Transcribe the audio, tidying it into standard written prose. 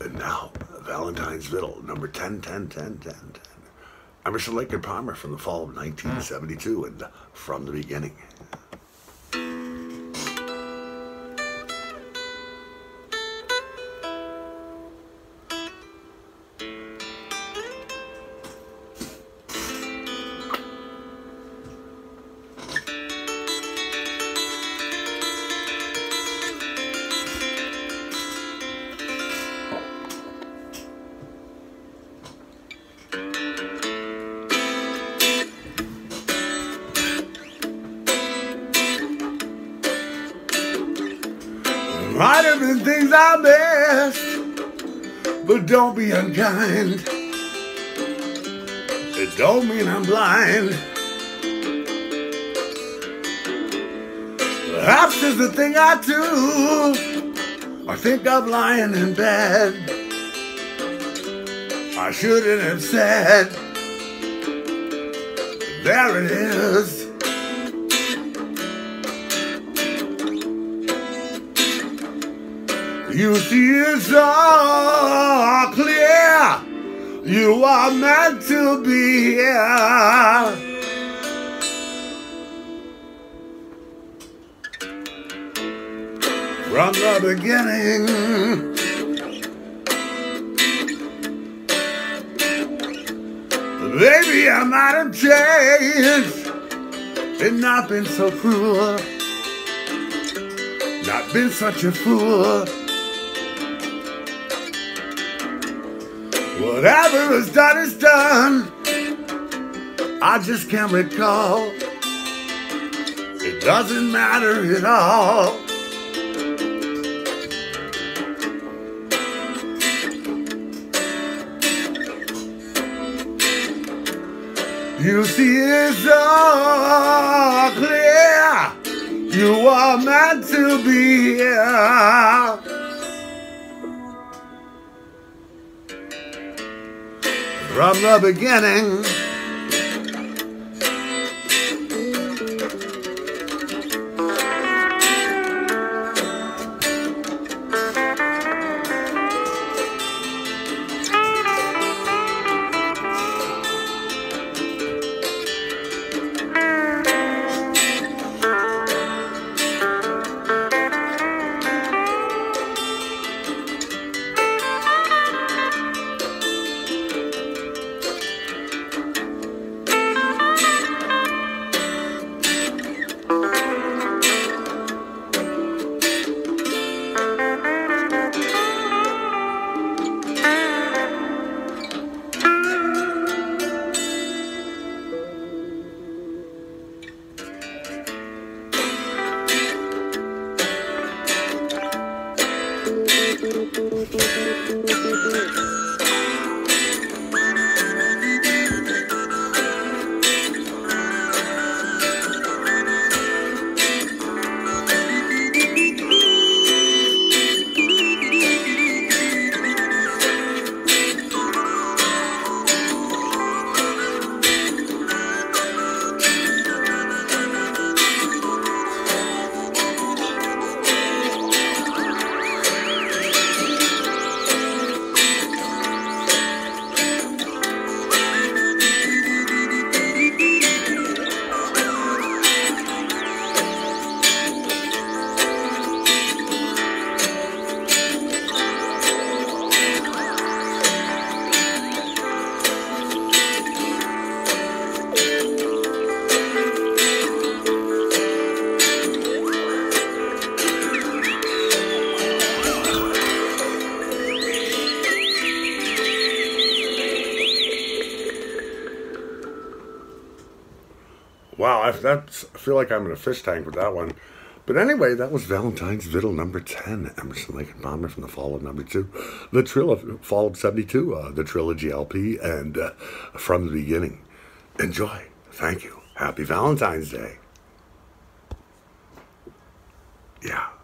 And now, Valentine's Vittle, number 10, 10, 10, 10, 10. Emerson Lake and Palmer from the fall of 1972 and From the Beginning. Might have been things I missed, but don't be unkind. It don't mean I'm blind. Perhaps is the thing I do. I think I'm lying in bed. I shouldn't have said. There it is. You see it so clear, you are meant to be here. From the beginning, baby, I might have changed and not been so cruel, not been such a fool. Whatever is done is done. I just can't recall. It doesn't matter at all. You see it so clear. You are meant to be here. From the beginning, wow, I feel like I'm in a fish tank with that one. But anyway, that was Valentine's Vittle number 10, Emerson Lake and Palmer from the fall of '72, the fall of '72, the trilogy LP, and From the Beginning. Enjoy. Thank you. Happy Valentine's Day. Yeah.